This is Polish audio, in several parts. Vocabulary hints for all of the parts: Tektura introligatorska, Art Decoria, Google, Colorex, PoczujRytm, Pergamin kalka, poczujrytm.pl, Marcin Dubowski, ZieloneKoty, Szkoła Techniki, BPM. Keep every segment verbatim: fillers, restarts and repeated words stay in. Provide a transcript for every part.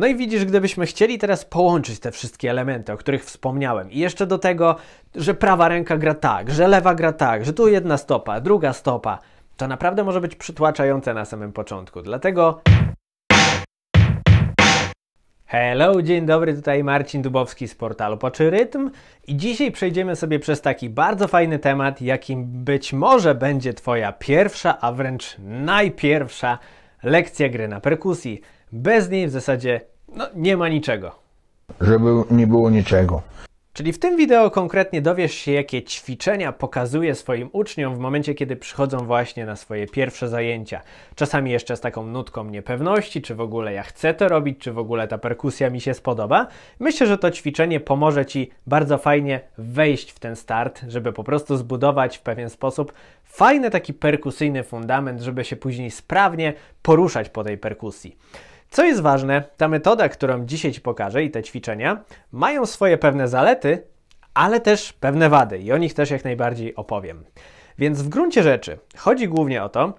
No i widzisz, gdybyśmy chcieli teraz połączyć te wszystkie elementy, o których wspomniałem, i jeszcze do tego, że prawa ręka gra tak, że lewa gra tak, że tu jedna stopa, druga stopa, to naprawdę może być przytłaczające na samym początku. Dlatego... Hello, dzień dobry, tutaj Marcin Dubowski z portalu PoczujRytm i dzisiaj przejdziemy sobie przez taki bardzo fajny temat, jakim być może będzie Twoja pierwsza, a wręcz najpierwsza lekcja gry na perkusji. Bez niej w zasadzie no, nie ma niczego. Żeby nie było niczego. Czyli w tym wideo konkretnie dowiesz się, jakie ćwiczenia pokazuje swoim uczniom w momencie, kiedy przychodzą właśnie na swoje pierwsze zajęcia. Czasami jeszcze z taką nutką niepewności, czy w ogóle ja chcę to robić, czy w ogóle ta perkusja mi się spodoba. Myślę, że to ćwiczenie pomoże Ci bardzo fajnie wejść w ten start, żeby po prostu zbudować w pewien sposób fajny taki perkusyjny fundament, żeby się później sprawnie poruszać po tej perkusji. Co jest ważne, ta metoda, którą dzisiaj Ci pokażę, i te ćwiczenia mają swoje pewne zalety, ale też pewne wady i o nich też jak najbardziej opowiem. Więc w gruncie rzeczy chodzi głównie o to,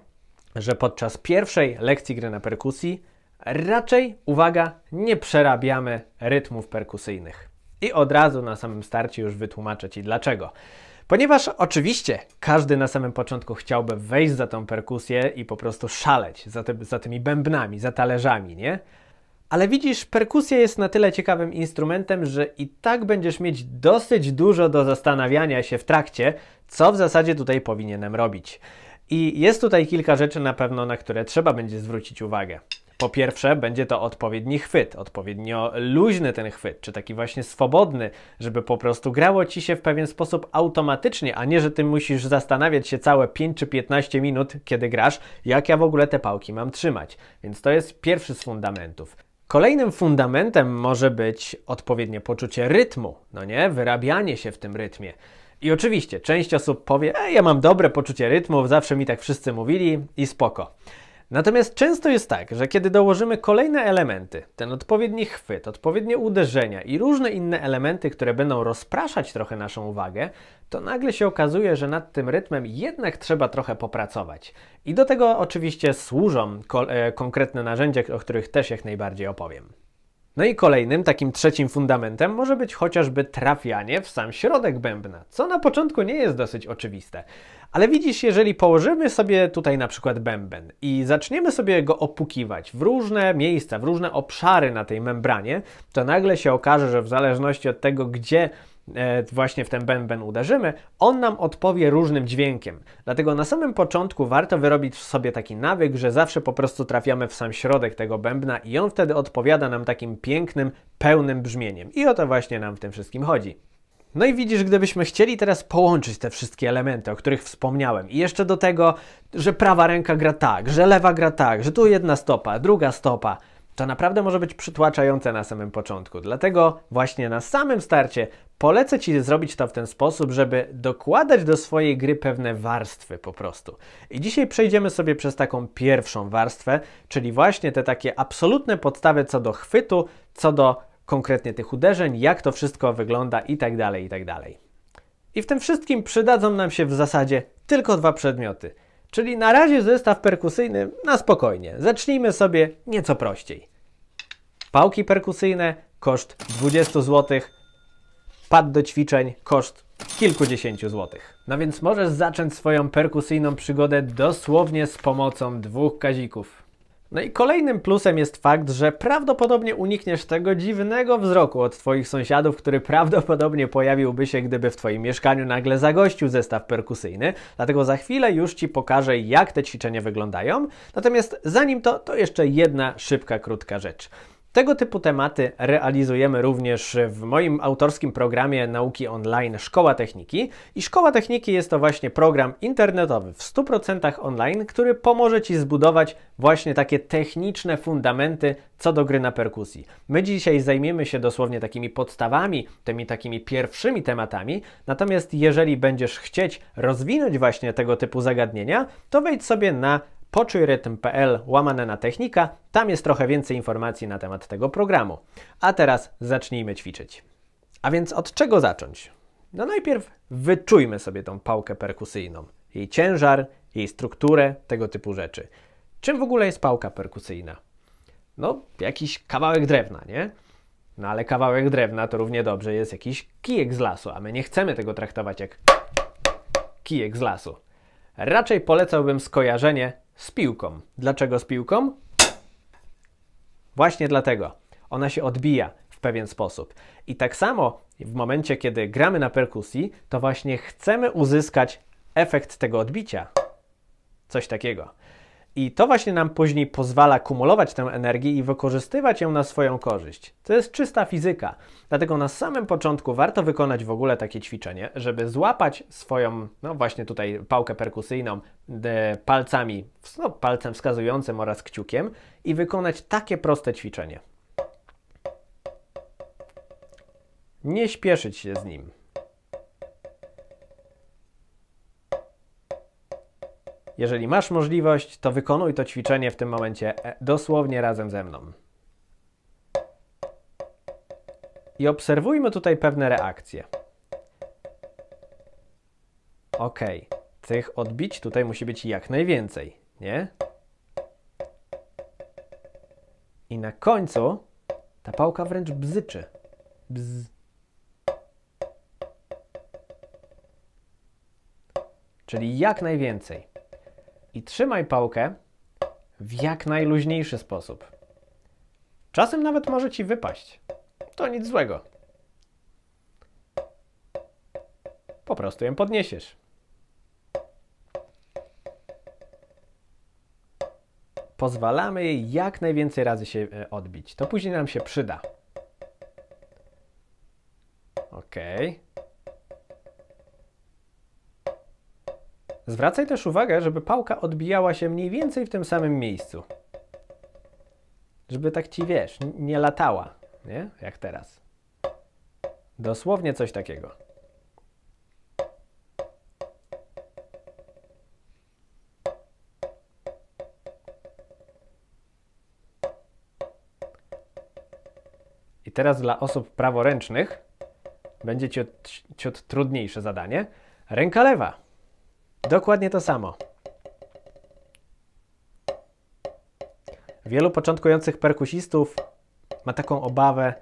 że podczas pierwszej lekcji gry na perkusji raczej, uwaga, nie przerabiamy rytmów perkusyjnych. I od razu na samym starcie już wytłumaczę Ci dlaczego. Ponieważ oczywiście każdy na samym początku chciałby wejść za tą perkusję i po prostu szaleć za, ty, za tymi bębnami, za talerzami, nie? Ale widzisz, perkusja jest na tyle ciekawym instrumentem, że i tak będziesz mieć dosyć dużo do zastanawiania się w trakcie, co w zasadzie tutaj powinienem robić. I jest tutaj kilka rzeczy na pewno, na które trzeba będzie zwrócić uwagę. Po pierwsze, będzie to odpowiedni chwyt, odpowiednio luźny ten chwyt, czy taki właśnie swobodny, żeby po prostu grało Ci się w pewien sposób automatycznie, a nie, że Ty musisz zastanawiać się całe pięć czy piętnaście minut, kiedy grasz, jak ja w ogóle te pałki mam trzymać. Więc to jest pierwszy z fundamentów. Kolejnym fundamentem może być odpowiednie poczucie rytmu, no nie? Wyrabianie się w tym rytmie. I oczywiście część osób powie, e, ja mam dobre poczucie rytmu, zawsze mi tak wszyscy mówili i spoko. Natomiast często jest tak, że kiedy dołożymy kolejne elementy, ten odpowiedni chwyt, odpowiednie uderzenia i różne inne elementy, które będą rozpraszać trochę naszą uwagę, to nagle się okazuje, że nad tym rytmem jednak trzeba trochę popracować. I do tego oczywiście służą konkretne narzędzia, o których też jak najbardziej opowiem. No i kolejnym, takim trzecim fundamentem może być chociażby trafianie w sam środek bębna, co na początku nie jest dosyć oczywiste. Ale widzisz, jeżeli położymy sobie tutaj na przykład bęben i zaczniemy sobie go opukiwać w różne miejsca, w różne obszary na tej membranie, to nagle się okaże, że w zależności od tego, gdzie e, właśnie w ten bęben uderzymy, on nam odpowie różnym dźwiękiem. Dlatego na samym początku warto wyrobić sobie taki nawyk, że zawsze po prostu trafiamy w sam środek tego bębna i on wtedy odpowiada nam takim pięknym, pełnym brzmieniem. I o to właśnie nam w tym wszystkim chodzi. No i widzisz, gdybyśmy chcieli teraz połączyć te wszystkie elementy, o których wspomniałem, i jeszcze do tego, że prawa ręka gra tak, że lewa gra tak, że tu jedna stopa, druga stopa, to naprawdę może być przytłaczające na samym początku. Dlatego właśnie na samym starcie polecę Ci zrobić to w ten sposób, żeby dokładać do swojej gry pewne warstwy po prostu. I dzisiaj przejdziemy sobie przez taką pierwszą warstwę, czyli właśnie te takie absolutne podstawy co do chwytu, co do konkretnie tych uderzeń, jak to wszystko wygląda i tak dalej, i tak dalej. I w tym wszystkim przydadzą nam się w zasadzie tylko dwa przedmioty. Czyli na razie zestaw perkusyjny na spokojnie. Zacznijmy sobie nieco prościej. Pałki perkusyjne, koszt dwadzieścia złotych, pad do ćwiczeń, koszt kilkudziesięciu złotych. No więc możesz zacząć swoją perkusyjną przygodę dosłownie z pomocą dwóch kazików. No i kolejnym plusem jest fakt, że prawdopodobnie unikniesz tego dziwnego wzroku od Twoich sąsiadów, który prawdopodobnie pojawiłby się, gdyby w Twoim mieszkaniu nagle zagościł zestaw perkusyjny. Dlatego za chwilę już Ci pokażę, jak te ćwiczenia wyglądają. Natomiast zanim to, to jeszcze jedna szybka, krótka rzecz. Tego typu tematy realizujemy również w moim autorskim programie nauki online Szkoła Techniki. I Szkoła Techniki jest to właśnie program internetowy w stu procentach online, który pomoże Ci zbudować właśnie takie techniczne fundamenty co do gry na perkusji. My dzisiaj zajmiemy się dosłownie takimi podstawami, tymi takimi pierwszymi tematami, natomiast jeżeli będziesz chcieć rozwinąć właśnie tego typu zagadnienia, to wejdź sobie na poczujrytm.pl łamane na technika, tam jest trochę więcej informacji na temat tego programu. A teraz zacznijmy ćwiczyć. A więc od czego zacząć? No najpierw wyczujmy sobie tą pałkę perkusyjną, jej ciężar, jej strukturę, tego typu rzeczy. Czym w ogóle jest pałka perkusyjna? no, jakiś kawałek drewna, nie? No ale kawałek drewna to równie dobrze jest jakiś kijek z lasu, a my nie chcemy tego traktować jak kijek z lasu. Raczej polecałbym skojarzenie z piłką. Dlaczego z piłką? Właśnie dlatego. Ona się odbija w pewien sposób. I tak samo w momencie, kiedy gramy na perkusji, to właśnie chcemy uzyskać efekt tego odbicia. Coś takiego. I to właśnie nam później pozwala kumulować tę energię i wykorzystywać ją na swoją korzyść. To jest czysta fizyka. Dlatego na samym początku warto wykonać w ogóle takie ćwiczenie, żeby złapać swoją, no właśnie tutaj pałkę perkusyjną de, palcami, no, palcem wskazującym oraz kciukiem i wykonać takie proste ćwiczenie. Nie śpieszyć się z nim. Jeżeli masz możliwość, to wykonuj to ćwiczenie w tym momencie dosłownie razem ze mną. I obserwujmy tutaj pewne reakcje. Ok, tych odbić tutaj musi być jak najwięcej, nie? I na końcu ta pałka wręcz bzyczy. Bzz. Czyli jak najwięcej. I trzymaj pałkę w jak najluźniejszy sposób. Czasem nawet może Ci wypaść. To nic złego. Po prostu ją podniesiesz. Pozwalamy jej jak najwięcej razy się odbić. To później nam się przyda. Ok. Zwracaj też uwagę, żeby pałka odbijała się mniej więcej w tym samym miejscu. Żeby tak Ci, wiesz, nie latała, nie? Jak teraz. Dosłownie coś takiego. I teraz dla osób praworęcznych będzie ciut, ciut trudniejsze zadanie. Ręka lewa. Dokładnie to samo. Wielu początkujących perkusistów ma taką obawę,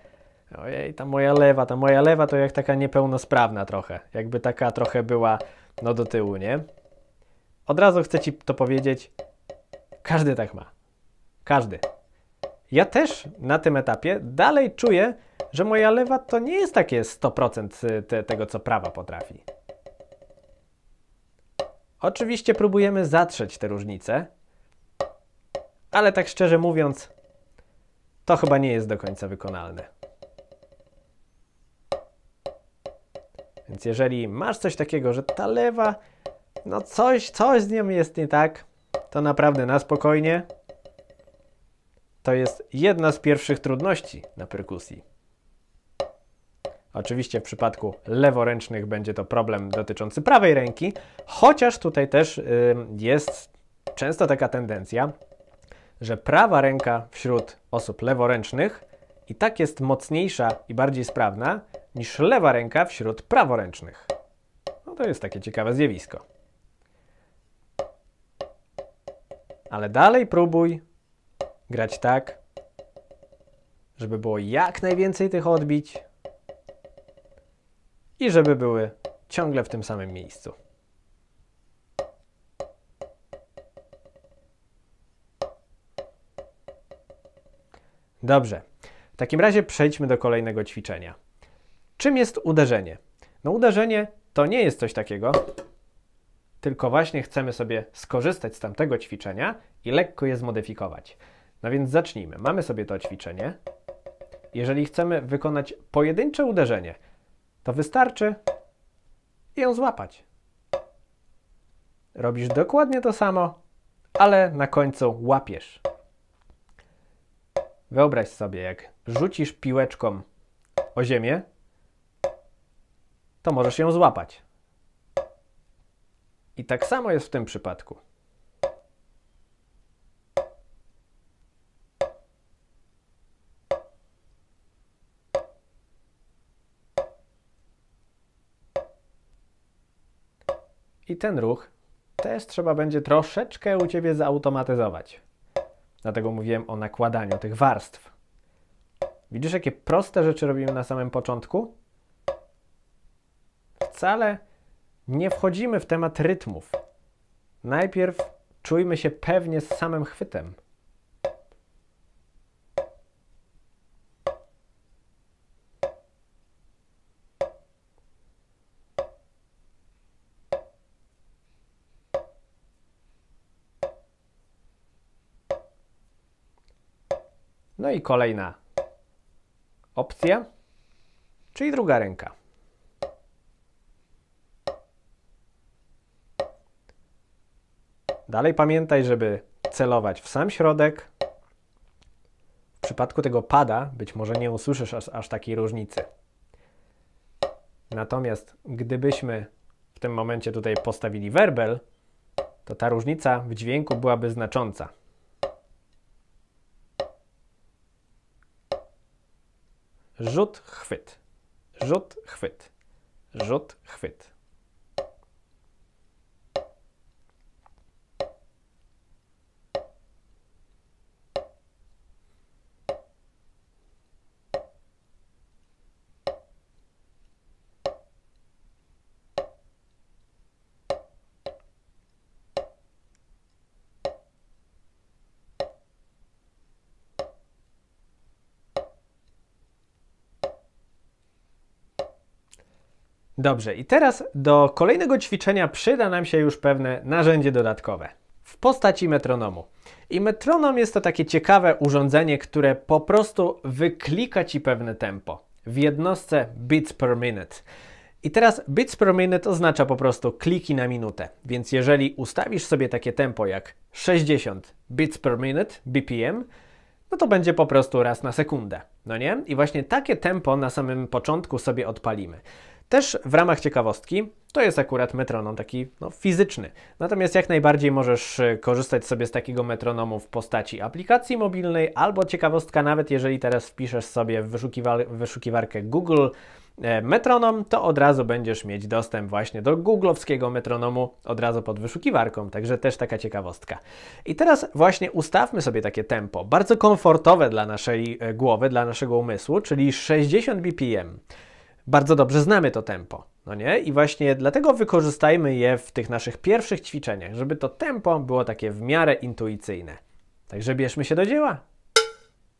ojej, ta moja lewa, ta moja lewa to jak taka niepełnosprawna trochę. Jakby taka trochę była, no, do tyłu, nie? Od razu chcę Ci to powiedzieć, każdy tak ma. Każdy. Ja też na tym etapie dalej czuję, że moja lewa to nie jest takie sto procent te, tego, co prawa potrafi. Oczywiście próbujemy zatrzeć te różnice, ale tak szczerze mówiąc, to chyba nie jest do końca wykonalne. Więc jeżeli masz coś takiego, że ta lewa, no coś, coś z nią jest nie tak, to naprawdę na spokojnie. To jest jedna z pierwszych trudności na perkusji. Oczywiście w przypadku leworęcznych będzie to problem dotyczący prawej ręki, chociaż tutaj też y, jest często taka tendencja, że prawa ręka wśród osób leworęcznych i tak jest mocniejsza i bardziej sprawna niż lewa ręka wśród praworęcznych. No to jest takie ciekawe zjawisko. Ale dalej próbuj grać tak, żeby było jak najwięcej tych odbić. I żeby były ciągle w tym samym miejscu. Dobrze. W takim razie przejdźmy do kolejnego ćwiczenia. Czym jest uderzenie? No uderzenie to nie jest coś takiego, tylko właśnie chcemy sobie skorzystać z tamtego ćwiczenia i lekko je zmodyfikować. No więc zacznijmy. Mamy sobie to ćwiczenie. Jeżeli chcemy wykonać pojedyncze uderzenie, to wystarczy ją złapać. Robisz dokładnie to samo, ale na końcu łapiesz. Wyobraź sobie, jak rzucisz piłeczką o ziemię, to możesz ją złapać. I tak samo jest w tym przypadku. I ten ruch też trzeba będzie troszeczkę u Ciebie zautomatyzować. Dlatego mówiłem o nakładaniu tych warstw. Widzisz, jakie proste rzeczy robimy na samym początku? Wcale nie wchodzimy w temat rytmów. Najpierw czujmy się pewnie z samym chwytem. No i kolejna opcja, czyli druga ręka. Dalej pamiętaj, żeby celować w sam środek. W przypadku tego pada być może nie usłyszysz aż, aż takiej różnicy. Natomiast gdybyśmy w tym momencie tutaj postawili werbel, to ta różnica w dźwięku byłaby znacząca. Rzut, chwyt, rzut, chwyt, rzut, chwyt. Dobrze, i teraz do kolejnego ćwiczenia przyda nam się już pewne narzędzie dodatkowe w postaci metronomu. I metronom jest to takie ciekawe urządzenie, które po prostu wyklika Ci pewne tempo w jednostce beats per minute. I teraz beats per minute oznacza po prostu kliki na minutę, więc jeżeli ustawisz sobie takie tempo jak sześćdziesiąt beats per minute, B P M, no to będzie po prostu raz na sekundę, no nie? I właśnie takie tempo na samym początku sobie odpalimy. Też w ramach ciekawostki, to jest akurat metronom taki no, fizyczny. Natomiast jak najbardziej możesz korzystać sobie z takiego metronomu w postaci aplikacji mobilnej, albo ciekawostka, nawet jeżeli teraz wpiszesz sobie w wyszukiwar- wyszukiwarkę Google e, metronom, to od razu będziesz mieć dostęp właśnie do googlowskiego metronomu od razu pod wyszukiwarką, także też taka ciekawostka. I teraz właśnie ustawmy sobie takie tempo, bardzo komfortowe dla naszej e, głowy, dla naszego umysłu, czyli sześćdziesiąt B P M. Bardzo dobrze znamy to tempo, no nie? I właśnie dlatego wykorzystajmy je w tych naszych pierwszych ćwiczeniach, żeby to tempo było takie w miarę intuicyjne. Także bierzmy się do dzieła.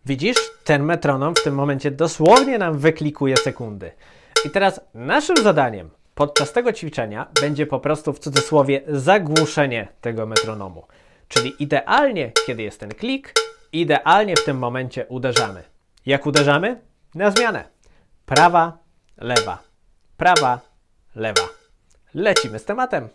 Widzisz, ten metronom w tym momencie dosłownie nam wyklikuje sekundy. I teraz naszym zadaniem podczas tego ćwiczenia będzie po prostu w cudzysłowie zagłuszenie tego metronomu. Czyli idealnie, kiedy jest ten klik, idealnie w tym momencie uderzamy. Jak uderzamy? Na zmianę. Prawa, lewa, prawa, lewa. Lecimy z tematem.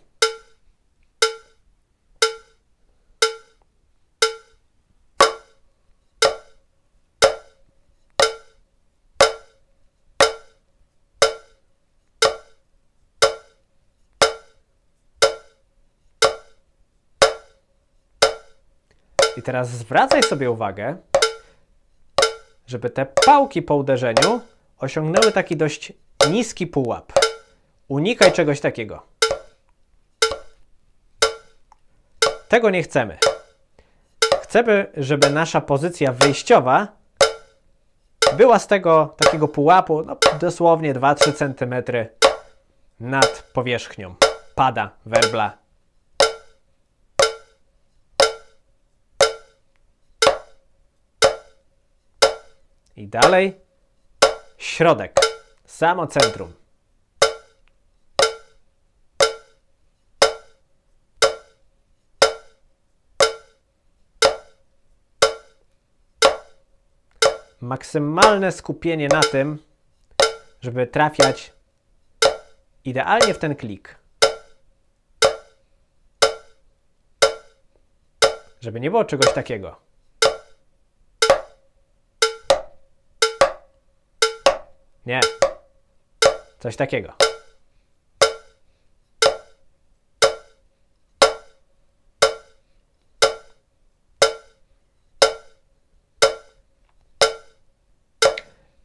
I teraz zwracaj sobie uwagę, żeby te pałki po uderzeniu osiągnęły taki dość niski pułap. Unikaj czegoś takiego. Tego nie chcemy. Chcemy, żeby nasza pozycja wyjściowa była z tego takiego pułapu no, dosłownie dwa trzy centymetry nad powierzchnią pada werbla. I dalej. Środek, samo centrum. Maksymalne skupienie na tym, żeby trafiać idealnie w ten klik. Żeby nie było czegoś takiego. Nie. Coś takiego.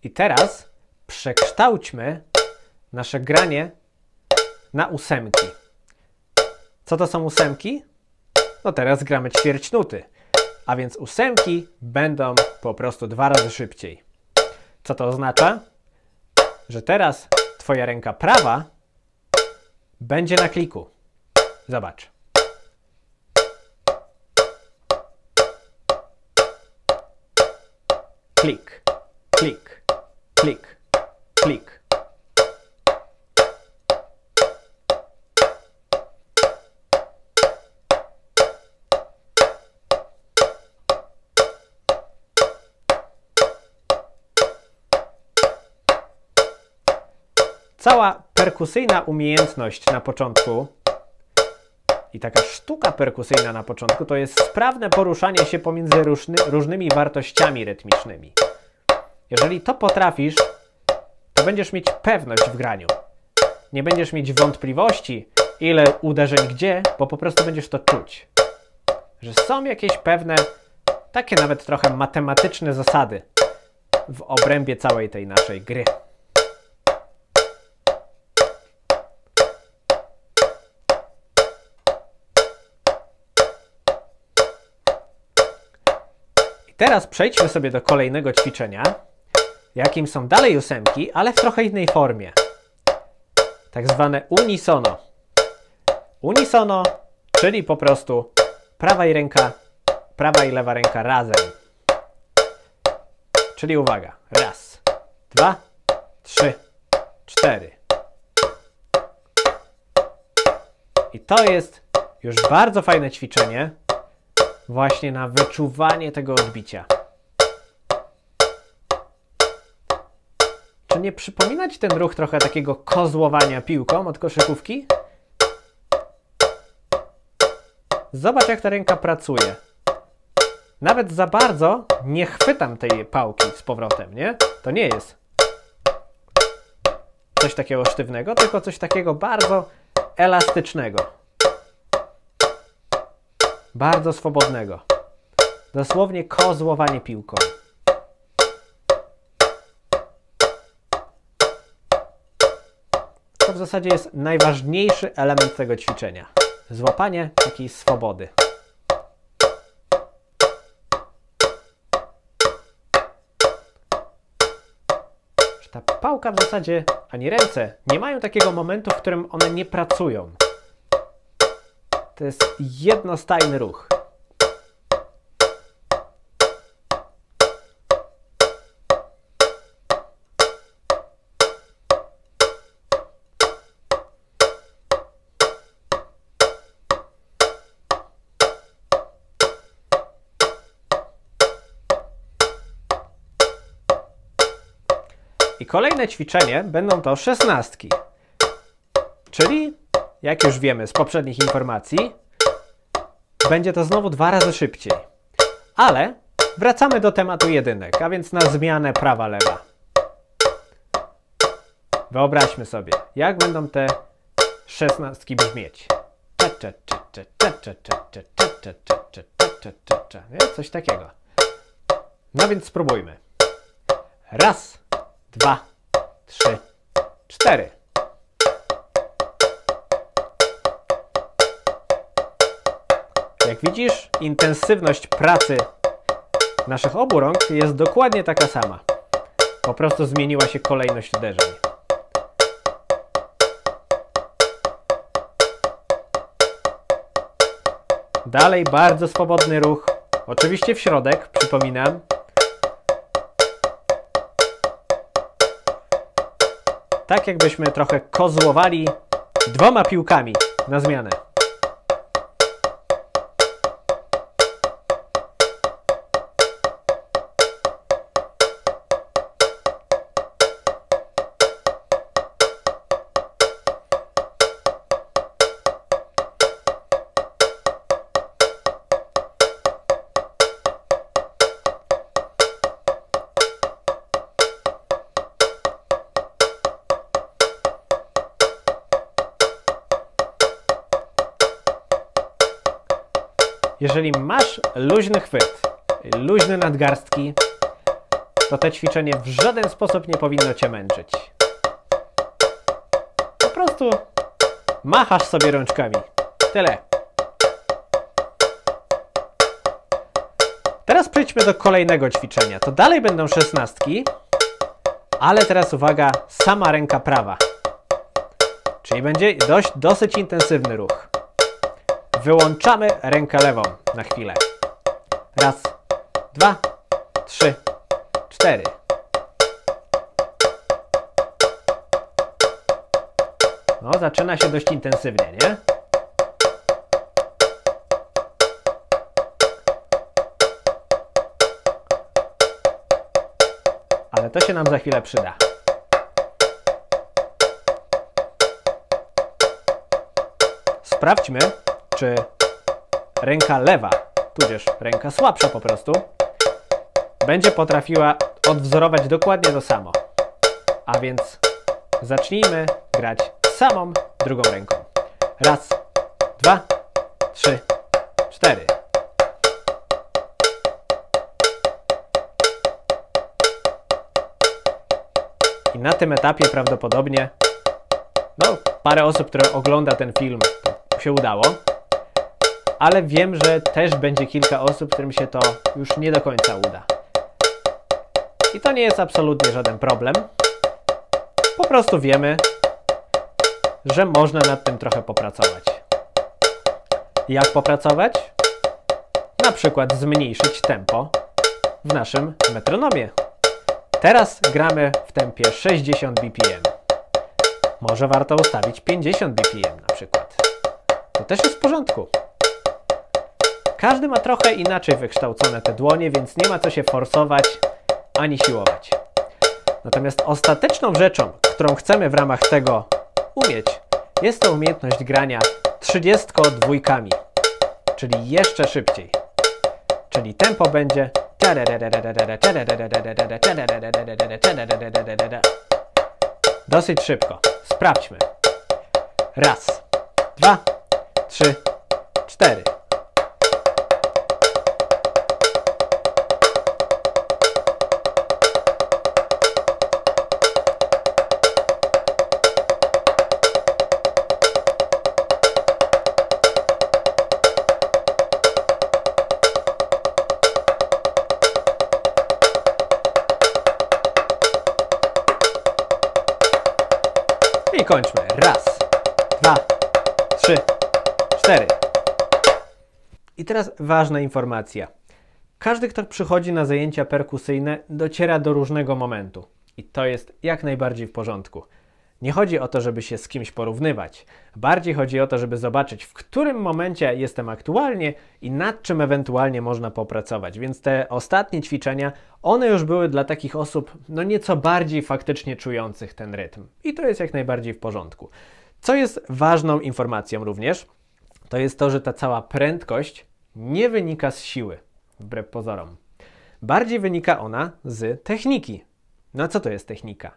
I teraz przekształćmy nasze granie na ósemki. Co to są ósemki? No teraz gramy ćwierć nuty. a więc ósemki będą po prostu dwa razy szybciej. Co to oznacza? Że teraz twoja ręka prawa będzie na kliku. Zobacz. Klik, klik, klik, klik. Cała perkusyjna umiejętność na początku i taka sztuka perkusyjna na początku to jest sprawne poruszanie się pomiędzy różny, różnymi wartościami rytmicznymi. Jeżeli to potrafisz, to będziesz mieć pewność w graniu. Nie będziesz mieć wątpliwości, ile uderzeń gdzie, bo po prostu będziesz to czuć. Że są jakieś pewne, takie nawet trochę matematyczne zasady w obrębie całej tej naszej gry. Teraz przejdźmy sobie do kolejnego ćwiczenia, jakim są dalej ósemki, ale w trochę innej formie. Tak zwane unisono. Unisono, czyli po prostu prawa i ręka, prawa i lewa ręka razem. Czyli uwaga, raz, dwa, trzy, cztery. I to jest już bardzo fajne ćwiczenie, właśnie na wyczuwanie tego odbicia. Czy nie przypomina ci ten ruch trochę takiego kozłowania piłką od koszykówki? Zobacz, jak ta ręka pracuje. Nawet za bardzo nie chwytam tej pałki z powrotem, nie? To nie jest coś takiego sztywnego, tylko coś takiego bardzo elastycznego. Bardzo swobodnego. Dosłownie kozłowanie piłką. To w zasadzie jest najważniejszy element tego ćwiczenia. Złapanie takiej swobody. Ta pałka w zasadzie, ani ręce, nie mają takiego momentu, w którym one nie pracują. To jest jednostajny ruch. I kolejne ćwiczenie będą to szesnastki, czyli jak już wiemy z poprzednich informacji, będzie to znowu dwa razy szybciej. Ale wracamy do tematu jedynek, a więc na zmianę prawa-lewa. Wyobraźmy sobie, jak będą te szesnastki brzmieć. Coś takiego. No więc spróbujmy. Raz, dwa, trzy, cztery. Jak widzisz, intensywność pracy naszych obu rąk jest dokładnie taka sama. Po prostu zmieniła się kolejność uderzeń. Dalej bardzo swobodny ruch. Oczywiście w środek, przypominam. Tak jakbyśmy trochę kozłowali dwoma piłkami na zmianę. Jeżeli masz luźny chwyt, luźne nadgarstki, to to ćwiczenie w żaden sposób nie powinno cię męczyć. Po prostu machasz sobie rączkami. Tyle. przejdźmy do kolejnego ćwiczenia. To dalej będą szesnastki, ale teraz uwaga, sama ręka prawa. Czyli będzie dość, dosyć intensywny ruch. Wyłączamy rękę lewą na chwilę. Raz, dwa, trzy, cztery. No, zaczyna się dość intensywnie, nie? Ale to się nam za chwilę przyda. Sprawdźmy, czy ręka lewa, tudzież ręka słabsza po prostu, będzie potrafiła odwzorować dokładnie to samo. A więc zacznijmy grać samą drugą ręką. Raz, dwa, trzy, cztery. I na tym etapie prawdopodobnie no, parę osób, które ogląda ten film, się udało, ale wiem, że też będzie kilka osób, którym się to już nie do końca uda. I to nie jest absolutnie żaden problem. Po prostu wiemy, że można nad tym trochę popracować. Jak popracować? Na przykład zmniejszyć tempo w naszym metronomie. Teraz gramy w tempie sześćdziesiąt B P M. Może warto ustawić pięćdziesiąt B P M na przykład. To też jest w porządku. Każdy ma trochę inaczej wykształcone te dłonie, więc nie ma co się forsować ani siłować. Natomiast ostateczną rzeczą, którą chcemy w ramach tego umieć, jest to umiejętność grania trzydziestoma dwójkami, czyli jeszcze szybciej. Czyli tempo będzie... dosyć szybko. Sprawdźmy. Raz, dwa, trzy, cztery. I kończmy. Raz, dwa, trzy, cztery. I teraz ważna informacja. Każdy, kto przychodzi na zajęcia perkusyjne, dociera do różnego momentu. I to jest jak najbardziej w porządku. Nie chodzi o to, żeby się z kimś porównywać. Bardziej chodzi o to, żeby zobaczyć, w którym momencie jestem aktualnie i nad czym ewentualnie można popracować. Więc te ostatnie ćwiczenia, one już były dla takich osób, no nieco bardziej faktycznie czujących ten rytm. I to jest jak najbardziej w porządku. Co jest ważną informacją również, to jest to, że ta cała prędkość nie wynika z siły, wbrew pozorom. Bardziej wynika ona z techniki. No a co to jest technika?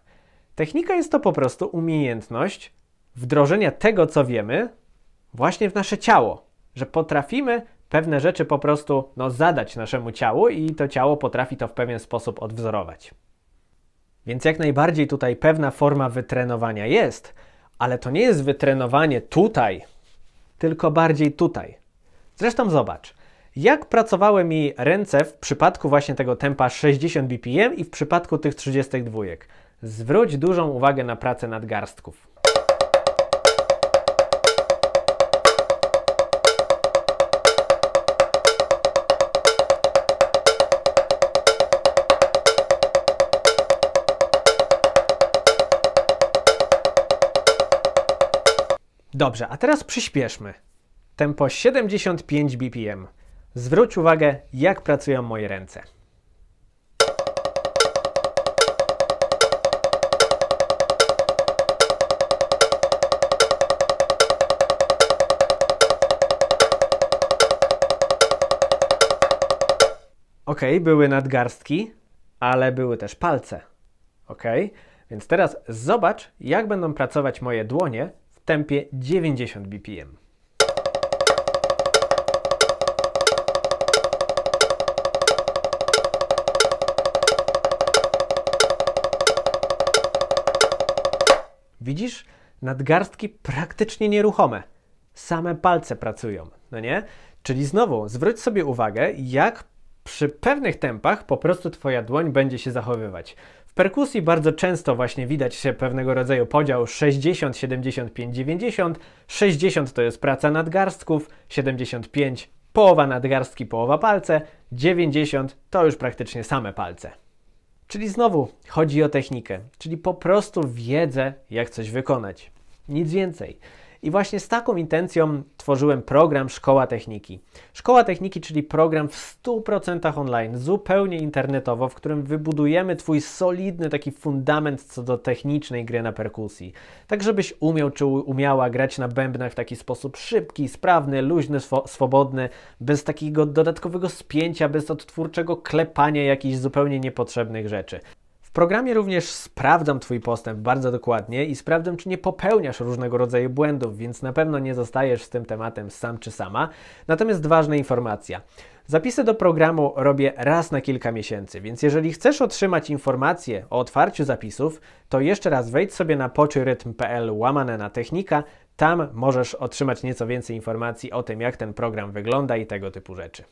Technika jest to po prostu umiejętność wdrożenia tego, co wiemy, właśnie w nasze ciało. Że potrafimy pewne rzeczy po prostu no, zadać naszemu ciału i to ciało potrafi to w pewien sposób odwzorować. Więc jak najbardziej tutaj pewna forma wytrenowania jest, ale to nie jest wytrenowanie tutaj, tylko bardziej tutaj. Zresztą zobacz, jak pracowały mi ręce w przypadku właśnie tego tempa sześćdziesiąt B P M i w przypadku tych trzydziestu dwóch. Zwróć dużą uwagę na pracę nadgarstków. Dobrze, a teraz przyspieszmy. Tempo siedemdziesiąt pięć B P M. Zwróć uwagę, jak pracują moje ręce. Ok, były nadgarstki, ale były też palce. Ok, więc teraz zobacz, jak będą pracować moje dłonie w tempie dziewięćdziesiąt B P M. Widzisz? Nadgarstki praktycznie nieruchome. Same palce pracują, no nie? Czyli znowu zwróć sobie uwagę, jak Przy pewnych tempach po prostu Twoja dłoń będzie się zachowywać. W perkusji bardzo często właśnie widać się pewnego rodzaju podział sześćdziesiąt, siedemdziesiąt, pięć, dziewięćdziesiąt. sześćdziesiąt to jest praca nadgarstków, siedemdziesiąt pięć połowa nadgarstki, połowa palce, dziewięćdziesiąt to już praktycznie same palce. Czyli znowu chodzi o technikę, czyli po prostu wiedzę, jak coś wykonać. Nic więcej. I właśnie z taką intencją tworzyłem program Szkoła Techniki. Szkoła Techniki, czyli program w stu procentach online, zupełnie internetowo, w którym wybudujemy Twój solidny taki fundament co do technicznej gry na perkusji. Tak, żebyś umiał czy umiała grać na bębnach w taki sposób szybki, sprawny, luźny, swobodny, bez takiego dodatkowego spięcia, bez odtwórczego klepania jakichś zupełnie niepotrzebnych rzeczy. W programie również sprawdzam Twój postęp bardzo dokładnie i sprawdzam, czy nie popełniasz różnego rodzaju błędów, więc na pewno nie zostajesz z tym tematem sam czy sama. Natomiast ważna informacja. Zapisy do programu robię raz na kilka miesięcy, więc jeżeli chcesz otrzymać informacje o otwarciu zapisów, to jeszcze raz wejdź sobie na poczujrytm.pl łamane na technika. Tam możesz otrzymać nieco więcej informacji o tym, jak ten program wygląda i tego typu rzeczy.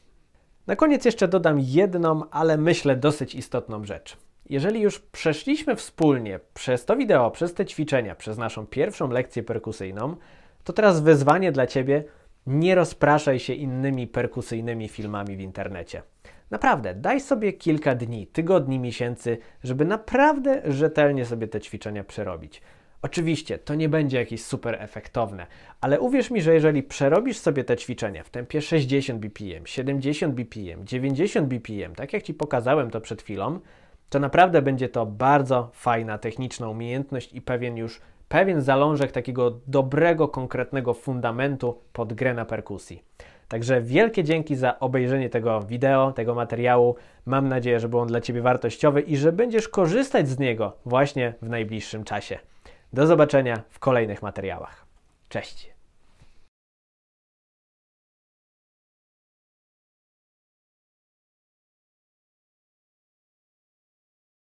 Na koniec jeszcze dodam jedną, ale myślę dosyć istotną rzecz. Jeżeli już przeszliśmy wspólnie przez to wideo, przez te ćwiczenia, przez naszą pierwszą lekcję perkusyjną, to teraz wyzwanie dla Ciebie: nie rozpraszaj się innymi perkusyjnymi filmami w internecie. Naprawdę, daj sobie kilka dni, tygodni, miesięcy, żeby naprawdę rzetelnie sobie te ćwiczenia przerobić. Oczywiście, to nie będzie jakieś super efektowne, ale uwierz mi, że jeżeli przerobisz sobie te ćwiczenia w tempie sześćdziesiąt bi pi em, siedemdziesiąt bi pi em, dziewięćdziesiąt bi pi em, tak jak Ci pokazałem to przed chwilą, to naprawdę będzie to bardzo fajna techniczna umiejętność i pewien już pewien zalążek takiego dobrego, konkretnego fundamentu pod grę na perkusji. Także wielkie dzięki za obejrzenie tego wideo, tego materiału. Mam nadzieję, że był on dla Ciebie wartościowy i że będziesz korzystać z niego właśnie w najbliższym czasie. Do zobaczenia w kolejnych materiałach. Cześć!